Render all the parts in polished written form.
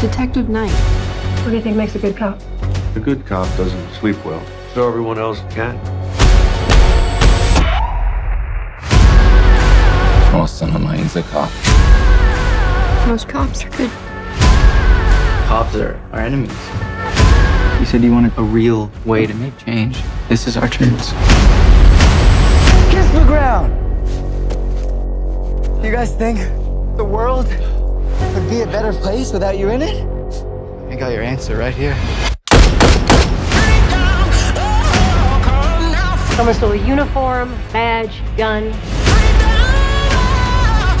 Detective Knight. What do you think makes a good cop? A good cop doesn't sleep well, so everyone else can. Most son of mine's a cop. Most cops are good. Cops are our enemies. You said you wanted a real way to make change. This is our chance. Kiss the ground! You guys think the world would be a better place without you in it? I got your answer right here. Someone stole a uniform, badge, gun.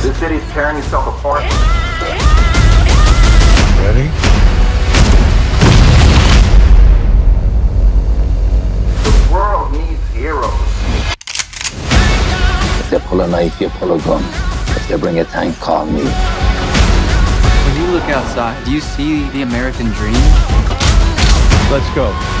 The city's tearing itself apart. Ready? The world needs heroes. If they pull a knife, you pull a gun. If they bring a tank, call me. When you look outside, do you see the American dream? Let's go.